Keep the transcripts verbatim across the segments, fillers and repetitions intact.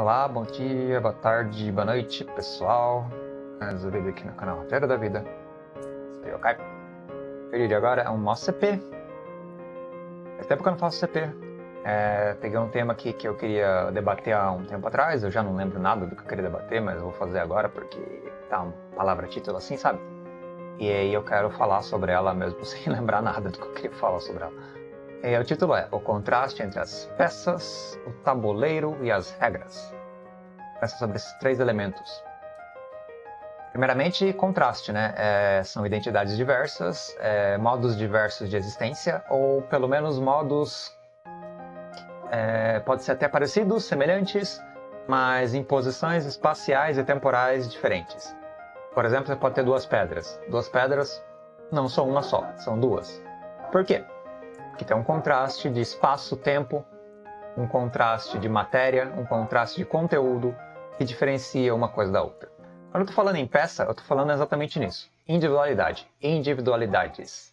Olá, bom dia, boa tarde, boa noite, pessoal. Mais um vídeo aqui no canal Roteiro da Vida. Sou eu, Caio. O vídeo de agora é um nosso C P. Faz tempo que eu não faço C P. É, peguei um tema aqui que eu queria debater há um tempo atrás. Eu já não lembro nada do que eu queria debater, mas eu vou fazer agora porque tá uma palavra-título assim, sabe? E aí eu quero falar sobre ela mesmo sem lembrar nada do que eu queria falar sobre ela. E o título é O Contraste entre as Peças, o Tabuleiro e as Regras. Começa sobre esses três elementos. Primeiramente, contraste, né? É, são identidades diversas, é, modos diversos de existência, ou pelo menos modos... É, pode ser até parecidos, semelhantes, mas em posições espaciais e temporais diferentes. Por exemplo, você pode ter duas pedras. Duas pedras não são uma só, são duas. Por quê? Que tem um contraste de espaço-tempo, um contraste de matéria, um contraste de conteúdo que diferencia uma coisa da outra. Quando eu estou falando em peça, eu estou falando exatamente nisso. Individualidade, individualidades.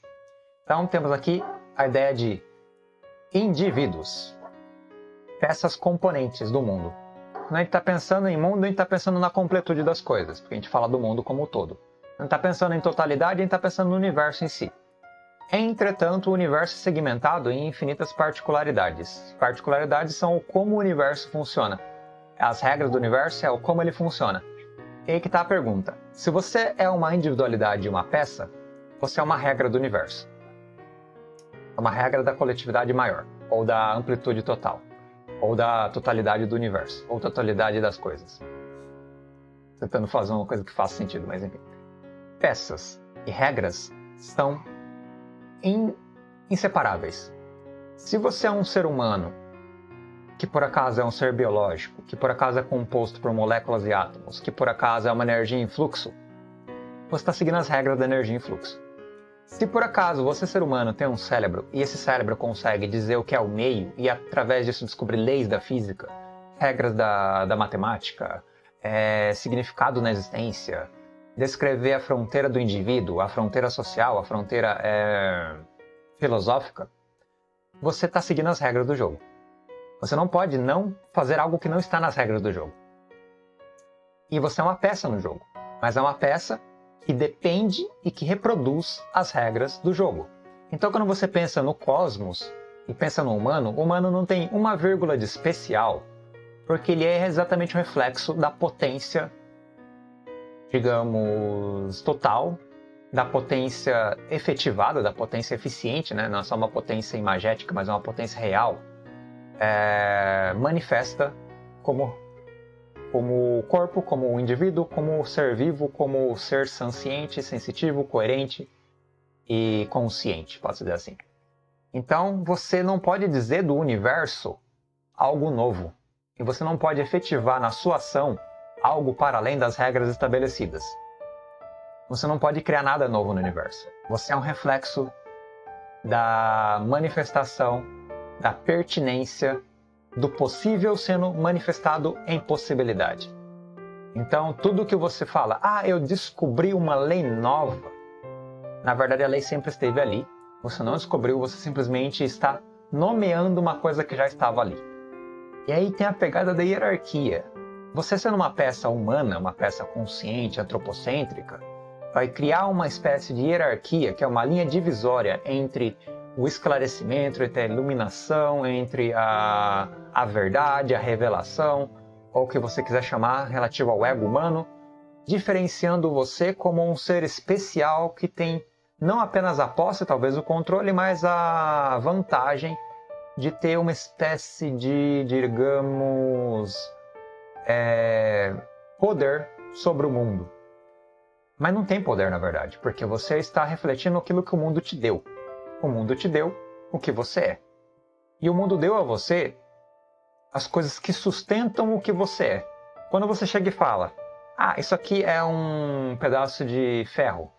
Então temos aqui a ideia de indivíduos, peças componentes do mundo. Quando a gente está pensando em mundo, a gente está pensando na completude das coisas, porque a gente fala do mundo como um todo. Quando a gente está pensando em totalidade, a gente está pensando no universo em si. Entretanto, o universo é segmentado em infinitas particularidades. Particularidades são o como o universo funciona. As regras do universo é o como ele funciona. E aí que está a pergunta. Se você é uma individualidade e uma peça, você é uma regra do universo. É uma regra da coletividade maior, ou da amplitude total, ou da totalidade do universo, ou totalidade das coisas. Estou tentando fazer uma coisa que faça sentido, mas enfim. Peças e regras são inseparáveis. Se você é um ser humano, que por acaso é um ser biológico, que por acaso é composto por moléculas e átomos, que por acaso é uma energia em fluxo, você está seguindo as regras da energia em fluxo. Se por acaso você, ser humano, tem um cérebro, e esse cérebro consegue dizer o que é o meio, e através disso descobrir leis da física, regras da, da matemática, é, significado na existência, descrever a fronteira do indivíduo, a fronteira social, a fronteira é, filosófica, você está seguindo as regras do jogo. Você não pode não fazer algo que não está nas regras do jogo. E você é uma peça no jogo, mas é uma peça que depende e que reproduz as regras do jogo. Então quando você pensa no cosmos e pensa no humano, o humano não tem uma vírgula de especial, porque ele é exatamente um reflexo da potência, digamos, total, da potência efetivada, da potência eficiente, né? Não é só uma potência imagética, mas é uma potência real, é, manifesta como, como corpo, como indivíduo, como ser vivo, como ser sanciente, sensitivo, coerente e consciente, posso dizer assim. Então, você não pode dizer do universo algo novo, e você não pode efetivar na sua ação algo para além das regras estabelecidas. Você não pode criar nada novo no universo. Você é um reflexo da manifestação, da pertinência, do possível sendo manifestado em possibilidade. Então, tudo que você fala, ah, eu descobri uma lei nova, na verdade a lei sempre esteve ali. Você não descobriu, você simplesmente está nomeando uma coisa que já estava ali. E aí tem a pegada da hierarquia. Você sendo uma peça humana, uma peça consciente, antropocêntrica, vai criar uma espécie de hierarquia, que é uma linha divisória entre o esclarecimento, entre a iluminação, entre a, a verdade, a revelação, ou o que você quiser chamar, relativo ao ego humano, diferenciando você como um ser especial que tem não apenas a posse, talvez o controle, mas a vantagem de ter uma espécie de, digamos... É, poder sobre o mundo. Mas não tem poder, na verdade, porque você está refletindo aquilo que o mundo te deu. O mundo te deu o que você é. E o mundo deu a você as coisas que sustentam o que você é. Quando você chega e fala, ah, isso aqui é um pedaço de ferro.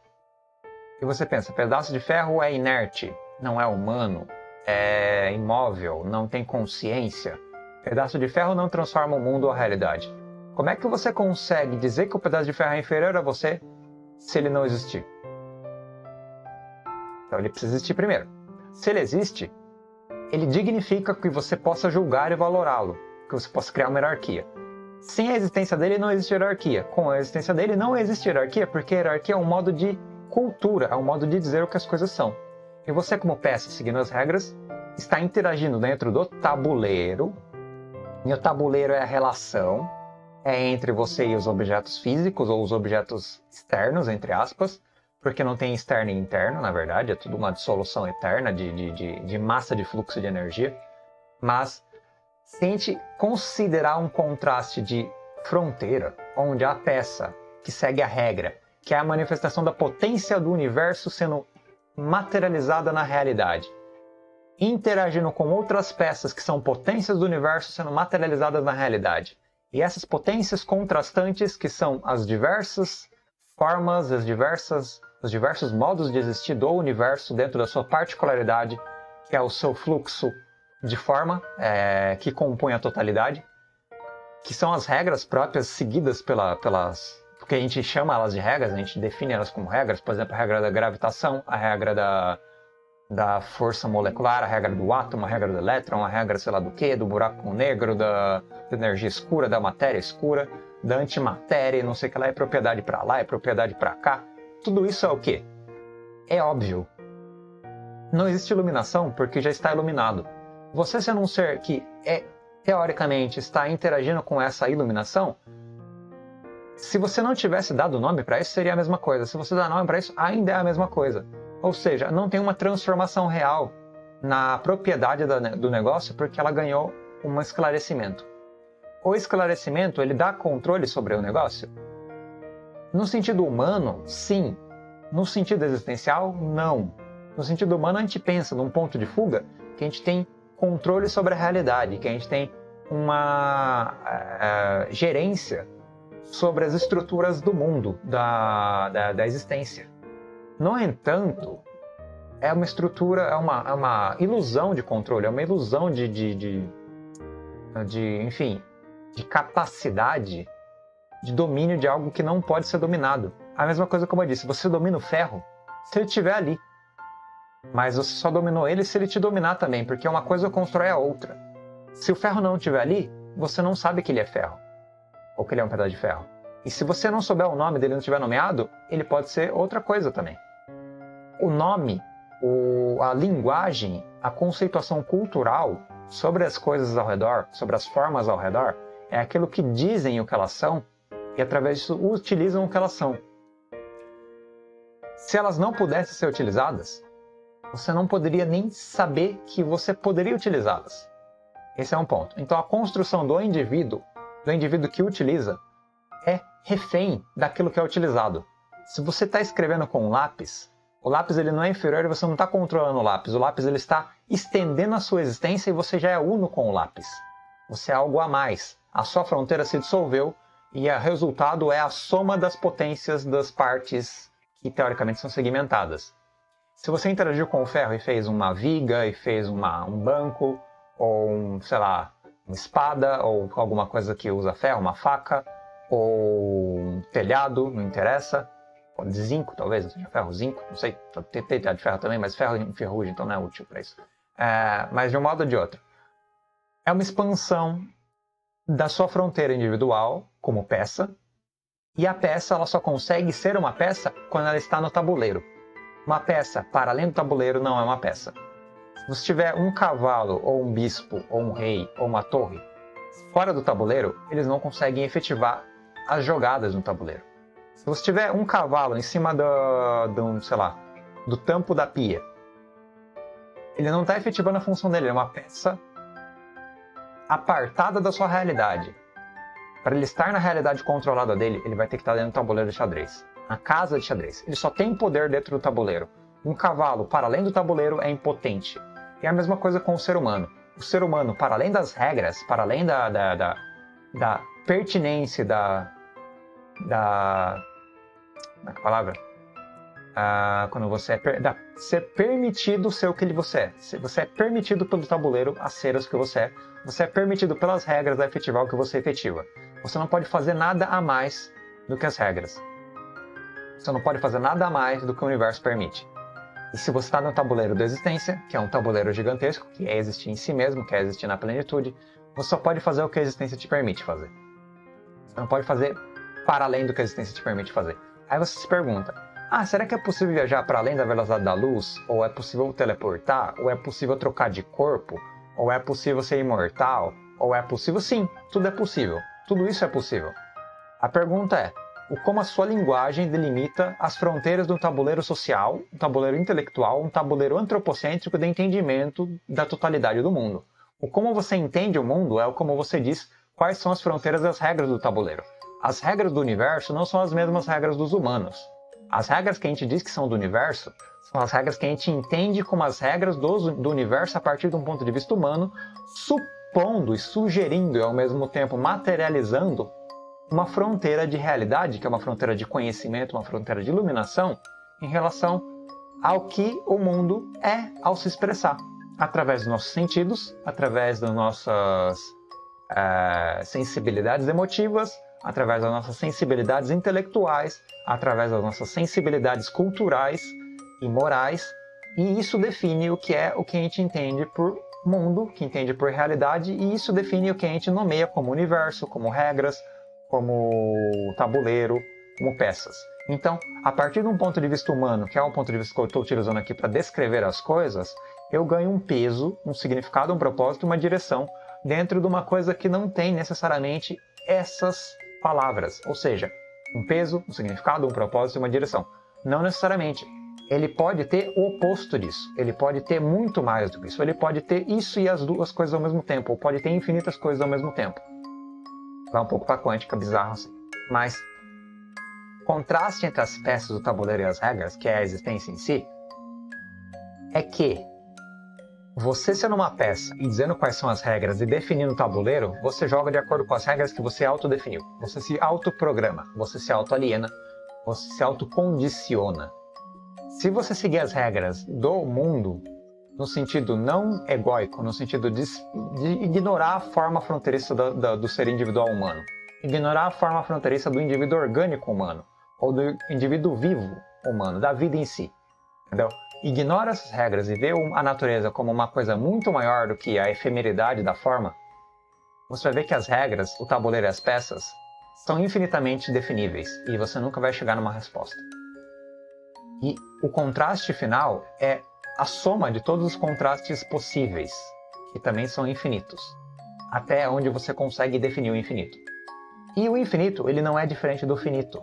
E você pensa, pedaço de ferro é inerte, não é humano, é imóvel, não tem consciência. Pedaço de ferro não transforma o mundo à realidade. Como é que você consegue dizer que o pedaço de ferro é inferior a você se ele não existir? Então ele precisa existir primeiro. Se ele existe, ele dignifica que você possa julgar e valorá-lo, que você possa criar uma hierarquia. Sem a existência dele não existe hierarquia. Com a existência dele não existe hierarquia, porque hierarquia é um modo de cultura, é um modo de dizer o que as coisas são. E você, como peça, seguindo as regras, está interagindo dentro do tabuleiro. E o tabuleiro é a relação é entre você e os objetos físicos, ou os objetos externos, entre aspas, porque não tem externo e interno, na verdade, é tudo uma dissolução eterna de, de, de, de massa de fluxo de energia. Mas se a gente considerar um contraste de fronteira, onde a peça que segue a regra, que é a manifestação da potência do universo sendo materializada na realidade, interagindo com outras peças que são potências do universo sendo materializadas na realidade. E essas potências contrastantes, que são as diversas formas, as diversas, os diversos modos de existir do universo dentro da sua particularidade, que é o seu fluxo de forma é, que compõe a totalidade, que são as regras próprias seguidas pela, pelas... porque a gente chama elas de regras, a gente define elas como regras, por exemplo, a regra da gravitação, a regra da, da força molecular, a regra do átomo, a regra do elétron, a regra sei lá do que, do buraco negro, da, da energia escura, da matéria escura, da antimatéria, não sei o que lá, é propriedade para lá, é propriedade para cá. Tudo isso é o quê? É óbvio. Não existe iluminação porque já está iluminado. Você sendo um ser que, é, teoricamente, está interagindo com essa iluminação, se você não tivesse dado nome para isso, seria a mesma coisa. Se você dá nome para isso, ainda é a mesma coisa. Ou seja, não tem uma transformação real na propriedade da, do negócio porque ela ganhou um esclarecimento. O esclarecimento, ele dá controle sobre o negócio? No sentido humano, sim. No sentido existencial, não. No sentido humano, a gente pensa num ponto de fuga que a gente tem controle sobre a realidade, que a gente tem uma uh, gerência sobre as estruturas do mundo, da, da, da existência. No entanto, é uma estrutura, é uma, é uma ilusão de controle, é uma ilusão de, de, de, de, enfim, de capacidade de domínio de algo que não pode ser dominado. A mesma coisa como eu disse, você domina o ferro se ele estiver ali. Mas você só dominou ele se ele te dominar também, porque uma coisa constrói a outra. Se o ferro não estiver ali, você não sabe que ele é ferro, ou que ele é um pedaço de ferro. E se você não souber o nome dele, não tiver nomeado, ele pode ser outra coisa também. O nome, o, a linguagem, a conceituação cultural sobre as coisas ao redor, sobre as formas ao redor, é aquilo que dizem o que elas são e através disso utilizam o que elas são. Se elas não pudessem ser utilizadas, você não poderia nem saber que você poderia utilizá-las. Esse é um ponto. Então a construção do indivíduo, do indivíduo que utiliza, é refém daquilo que é utilizado. Se você está escrevendo com um lápis, o lápis ele não é inferior e você não está controlando o lápis. O lápis ele está estendendo a sua existência e você já é uno com o lápis. Você é algo a mais. A sua fronteira se dissolveu e o resultado é a soma das potências das partes que teoricamente são segmentadas. Se você interagiu com o ferro e fez uma viga, e fez uma, um banco, ou um, sei lá, uma espada, ou alguma coisa que usa ferro, uma faca, ou um telhado, não interessa, ou de zinco talvez, não seja ferro, zinco, não sei, tem telhado de ferro também, mas ferro enferruja, então não é útil para isso. É, mas de um modo ou de outro, é uma expansão da sua fronteira individual como peça, e a peça ela só consegue ser uma peça quando ela está no tabuleiro. Uma peça para além do tabuleiro não é uma peça. Se você tiver um cavalo, ou um bispo, ou um rei, ou uma torre, fora do tabuleiro, eles não conseguem efetivar as jogadas no tabuleiro. Se você tiver um cavalo em cima do, do, sei lá, do tampo da pia, ele não está efetivando a função dele, ele é uma peça apartada da sua realidade. Para ele estar na realidade controlada dele, ele vai ter que estar dentro do tabuleiro de xadrez. Na casa de xadrez. Ele só tem poder dentro do tabuleiro. Um cavalo, para além do tabuleiro, é impotente. E é a mesma coisa com o ser humano. O ser humano, para além das regras, para além da, da, da, da pertinência, da... da... como é que é a palavra? Ah, quando você é... Per, da, ser permitido ser o que você é. Você é permitido pelo tabuleiro a ser o que você é. Você é permitido pelas regras a efetivar o que você efetiva. Você não pode fazer nada a mais do que as regras. Você não pode fazer nada a mais do que o universo permite. E se você está no tabuleiro da existência, que é um tabuleiro gigantesco, que é existir em si mesmo, que é existir na plenitude, você só pode fazer o que a existência te permite fazer. Você não pode fazer para além do que a existência te permite fazer. Aí você se pergunta, ah, será que é possível viajar para além da velocidade da luz? Ou é possível teleportar? Ou é possível trocar de corpo? Ou é possível ser imortal? Ou é possível? Sim, tudo é possível. Tudo isso é possível. A pergunta é, o como a sua linguagem delimita as fronteiras de um tabuleiro social, um tabuleiro intelectual, um tabuleiro antropocêntrico de entendimento da totalidade do mundo. O como você entende o mundo é o como você diz quais são as fronteiras das regras do tabuleiro. As regras do universo não são as mesmas regras dos humanos. As regras que a gente diz que são do universo são as regras que a gente entende como as regras do, do universo a partir de um ponto de vista humano, supondo e sugerindo e ao mesmo tempo materializando uma fronteira de realidade, que é uma fronteira de conhecimento, uma fronteira de iluminação, em relação ao que o mundo é ao se expressar, através dos nossos sentidos, através das nossas é, sensibilidades emotivas, através das nossas sensibilidades intelectuais, através das nossas sensibilidades culturais e morais, e isso define o que é o que a gente entende por mundo, que entende por realidade, e isso define o que a gente nomeia como universo, como regras, como tabuleiro, como peças. Então, a partir de um ponto de vista humano, que é um ponto de vista que eu estou utilizando aqui para descrever as coisas, eu ganho um peso, um significado, um propósito, uma direção dentro de uma coisa que não tem necessariamente essas palavras. Ou seja, um peso, um significado, um propósito e uma direção. Não necessariamente. Ele pode ter o oposto disso. Ele pode ter muito mais do que isso. Ele pode ter isso e as duas coisas ao mesmo tempo. Ou pode ter infinitas coisas ao mesmo tempo. Vai um pouco para a quântica, bizarro assim. Mas o contraste entre as peças do tabuleiro e as regras, que é a existência em si, é que você sendo uma peça e dizendo quais são as regras e definindo o tabuleiro, você joga de acordo com as regras que você autodefiniu. Você se autoprograma, você se autoaliena, você se autocondiciona. Se você seguir as regras do mundo, no sentido não egóico, no sentido de, de ignorar a forma fronteiriça do, do, do ser individual humano, ignorar a forma fronteiriça do indivíduo orgânico humano, ou do indivíduo vivo humano, da vida em si, entendeu? Ignora essas regras e vê a natureza como uma coisa muito maior do que a efemeridade da forma, você vai ver que as regras, o tabuleiro e as peças, são infinitamente definíveis, e você nunca vai chegar numa resposta. E o contraste final é a soma de todos os contrastes possíveis, que também são infinitos, até onde você consegue definir o infinito. E o infinito, ele não é diferente do finito,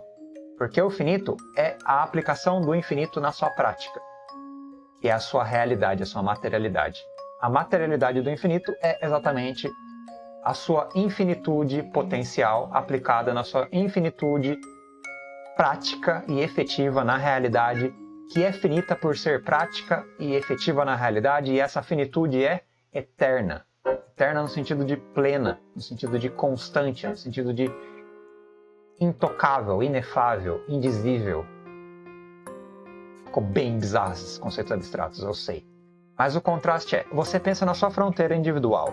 porque o finito é a aplicação do infinito na sua prática, que é a sua realidade, a sua materialidade. A materialidade do infinito é exatamente a sua infinitude potencial aplicada na sua infinitude prática e efetiva na realidade, que é finita por ser prática e efetiva na realidade, e essa finitude é eterna. Eterna no sentido de plena, no sentido de constante, no sentido de intocável, inefável, indizível. Ficou bem bizarro esses conceitos abstratos, eu sei. Mas o contraste é, você pensa na sua fronteira individual,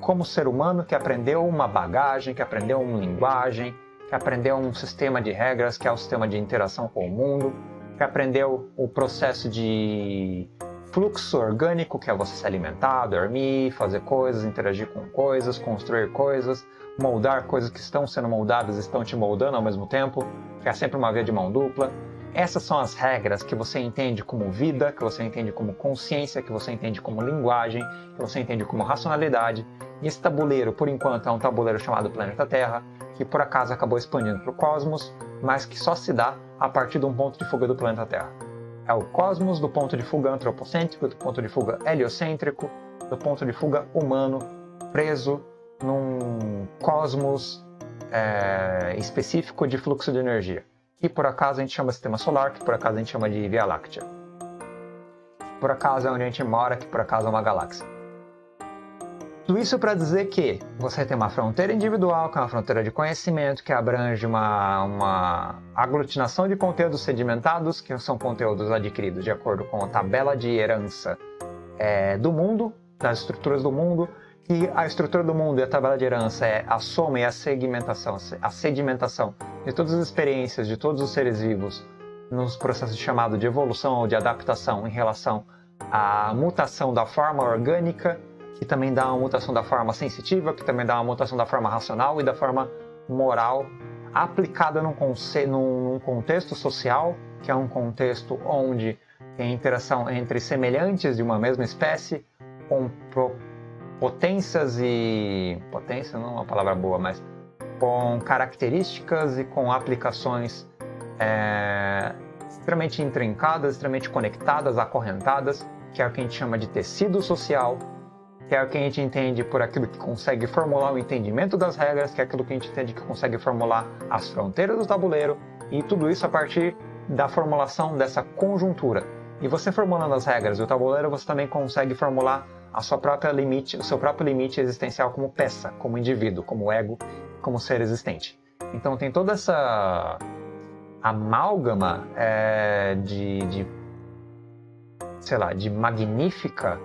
como ser humano que aprendeu uma bagagem, que aprendeu uma linguagem, que aprendeu um sistema de regras, que é o sistema de interação com o mundo, que aprendeu o processo de fluxo orgânico, que é você se alimentar, dormir, fazer coisas, interagir com coisas, construir coisas, moldar coisas que estão sendo moldadas e estão te moldando ao mesmo tempo, que é sempre uma via de mão dupla. Essas são as regras que você entende como vida, que você entende como consciência, que você entende como linguagem, que você entende como racionalidade. E esse tabuleiro, por enquanto, é um tabuleiro chamado Planeta Terra, que por acaso acabou expandindo para o cosmos, mas que só se dá a partir de um ponto de fuga do planeta Terra. É o cosmos do ponto de fuga antropocêntrico, do ponto de fuga heliocêntrico, do ponto de fuga humano, preso num cosmos é, específico de fluxo de energia. Que por acaso a gente chama sistema solar, que por acaso a gente chama de Via Láctea. Que por acaso é onde a gente mora, que por acaso é uma galáxia. Tudo isso para dizer que você tem uma fronteira individual, que é uma fronteira de conhecimento, que abrange uma, uma aglutinação de conteúdos sedimentados, que são conteúdos adquiridos de acordo com a tabela de herança é, do mundo, das estruturas do mundo, e a estrutura do mundo e a tabela de herança é a soma e a segmentação, a sedimentação de todas as experiências de todos os seres vivos nos processos chamados de evolução ou de adaptação em relação à mutação da forma orgânica, que também dá uma mutação da forma sensitiva, que também dá uma mutação da forma racional e da forma moral aplicada num, num contexto social, que é um contexto onde tem interação entre semelhantes de uma mesma espécie, com potências e... potência não é uma palavra boa, mas com características e com aplicações é, extremamente intrincadas, extremamente conectadas, acorrentadas, que é o que a gente chama de tecido social, que é o que a gente entende por aquilo que consegue formular o entendimento das regras, que é aquilo que a gente entende que consegue formular as fronteiras do tabuleiro, e tudo isso a partir da formulação dessa conjuntura. E você formulando as regras do tabuleiro, você também consegue formular a sua própria limite, o seu próprio limite existencial como peça, como indivíduo, como ego, como ser existente. Então tem toda essa amálgama é, de, de, sei lá, de magnífica,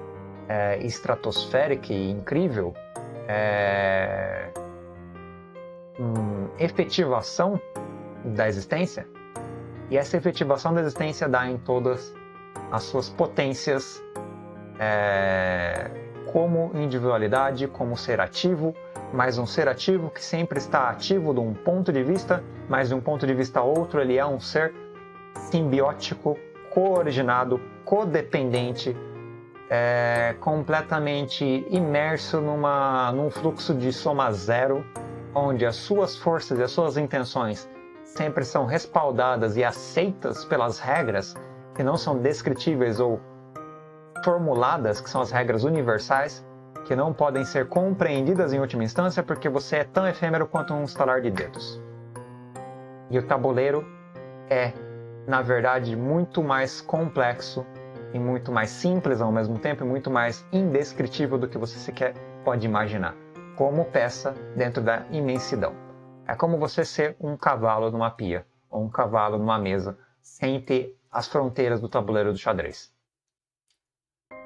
é, estratosférica e incrível é, hum, efetivação da existência, e essa efetivação da existência dá em todas as suas potências é, como individualidade, como ser ativo, mas um ser ativo que sempre está ativo de um ponto de vista, mas de um ponto de vista outro ele é um ser simbiótico, coordenado, codependente, é, completamente imerso numa, num fluxo de soma zero, onde as suas forças e as suas intenções sempre são respaldadas e aceitas pelas regras que não são descritíveis ou formuladas, que são as regras universais, que não podem ser compreendidas em última instância, porque você é tão efêmero quanto um estalar de dedos. E o tabuleiro é, na verdade, muito mais complexo e muito mais simples ao mesmo tempo, e muito mais indescritível do que você sequer pode imaginar, como peça dentro da imensidão. É como você ser um cavalo numa pia, ou um cavalo numa mesa, sem ter as fronteiras do tabuleiro do xadrez.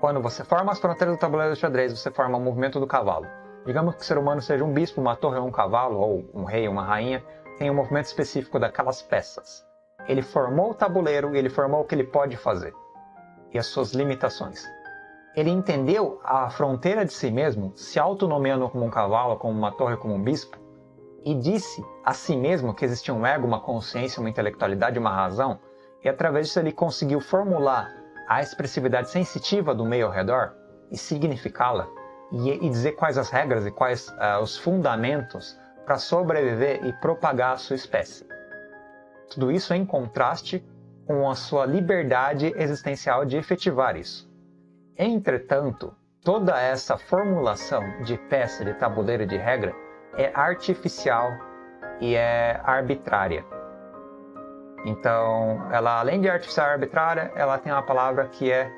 Quando você forma as fronteiras do tabuleiro do xadrez, você forma o movimento do cavalo. Digamos que o ser humano seja um bispo, uma torre, um cavalo, ou um rei, uma rainha, tem um movimento específico daquelas peças. Ele formou o tabuleiro e ele formou o que ele pode fazer, e as suas limitações. Ele entendeu a fronteira de si mesmo, se autonomeando como um cavalo, como uma torre, como um bispo, e disse a si mesmo que existia um ego, uma consciência, uma intelectualidade, uma razão, e através disso ele conseguiu formular a expressividade sensitiva do meio ao redor e significá-la, e, e dizer quais as regras e quais uh, os fundamentos para sobreviver e propagar a sua espécie. Tudo isso em contraste com a sua liberdade existencial de efetivar isso. Entretanto, toda essa formulação de peça, de tabuleiro, de regra é artificial e é arbitrária. Então, ela, além de artificial e arbitrária, ela tem uma palavra que é...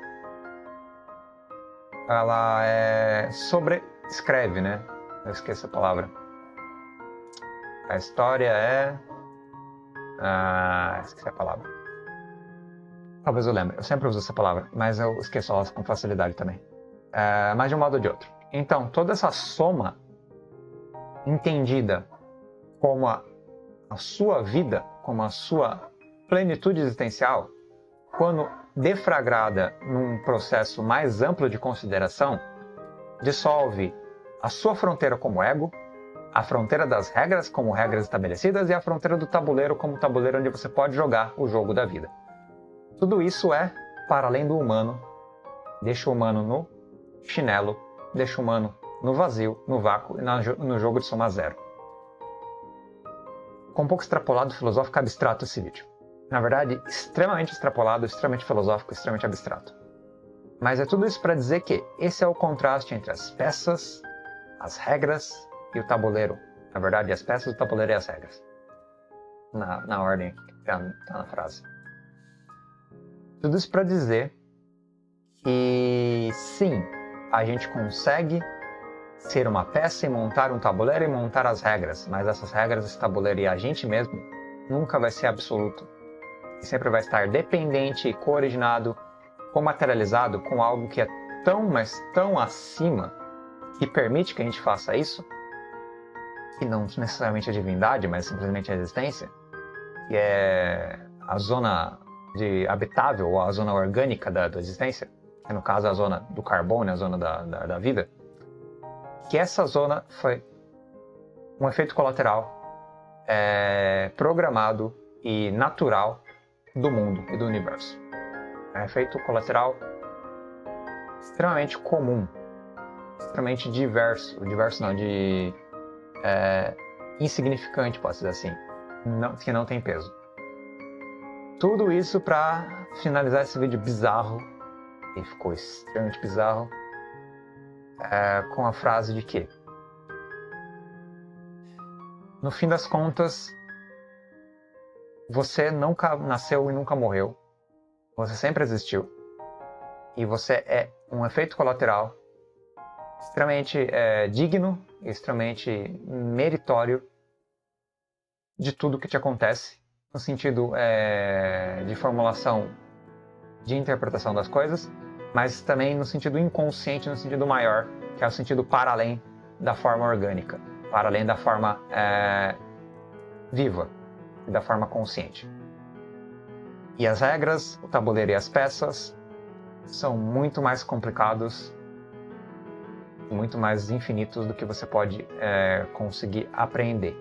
Ela é... sobrescreve, né? Eu esqueço a palavra. A história é... Ah, esqueci a palavra. Talvez eu lembre. Eu sempre uso essa palavra, mas eu esqueço ela com facilidade também. É, mas de um modo ou de outro. Então, toda essa soma entendida como a, a sua vida, como a sua plenitude existencial, quando deflagrada num processo mais amplo de consideração, dissolve a sua fronteira como ego, a fronteira das regras como regras estabelecidas e a fronteira do tabuleiro como tabuleiro onde você pode jogar o jogo da vida. Tudo isso é para além do humano, deixa o humano no chinelo, deixa o humano no vazio, no vácuo e no jogo de soma zero. Com um pouco extrapolado, filosófico, abstrato esse vídeo. Na verdade, extremamente extrapolado, extremamente filosófico, extremamente abstrato. Mas é tudo isso para dizer que esse é o contraste entre as peças, as regras e o tabuleiro. Na verdade, as peças, o tabuleiro e as regras. Na, na ordem que está na frase. Tudo isso para dizer que, sim, a gente consegue ser uma peça e montar um tabuleiro e montar as regras, mas essas regras, esse tabuleiro e a gente mesmo nunca vai ser absoluto. E sempre vai estar dependente e coordenado, comaterializado com algo que é tão, mas tão acima, que permite que a gente faça isso, que não necessariamente é divindade, mas simplesmente a existência, que é a zona de habitável, ou a zona orgânica da, da existência, que no caso é a zona do carbono, a zona da, da, da vida, que essa zona foi um efeito colateral é, programado e natural do mundo e do universo. É um efeito colateral extremamente comum, extremamente diverso, diverso não, de é, insignificante, posso dizer assim, não, que não tem peso. Tudo isso para finalizar esse vídeo bizarro, e ficou extremamente bizarro, é, com a frase de que, no fim das contas, você nunca nasceu e nunca morreu, você sempre existiu, e você é um efeito colateral extremamente é, digno, extremamente meritório de tudo que te acontece, no sentido é, de formulação, de interpretação das coisas, mas também no sentido inconsciente, no sentido maior, que é o sentido para além da forma orgânica, para além da forma é, viva, da forma consciente. E as regras, o tabuleiro e as peças são muito mais complicados, muito mais infinitos do que você pode é, conseguir aprender.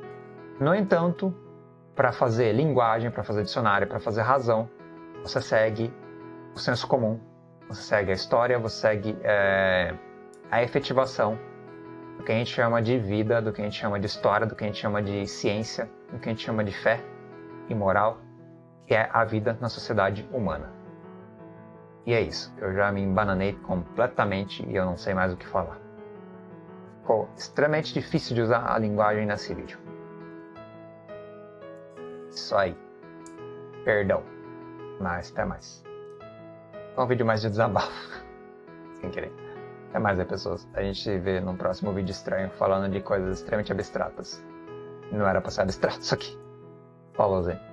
No entanto, para fazer linguagem, para fazer dicionário, para fazer razão, você segue o senso comum, você segue a história, você segue é, a efetivação do que a gente chama de vida, do que a gente chama de história, do que a gente chama de ciência, do que a gente chama de fé e moral, que é a vida na sociedade humana. E é isso, eu já me embananei completamente e eu não sei mais o que falar. Ficou extremamente difícil de usar a linguagem nesse vídeo. Isso aí. Perdão. Mas até mais. É um vídeo mais de desabafo. Sem querer. Até mais, né, pessoas. A gente se vê num próximo vídeo estranho falando de coisas extremamente abstratas. Não era pra ser abstrato isso aqui. Falou, Zé.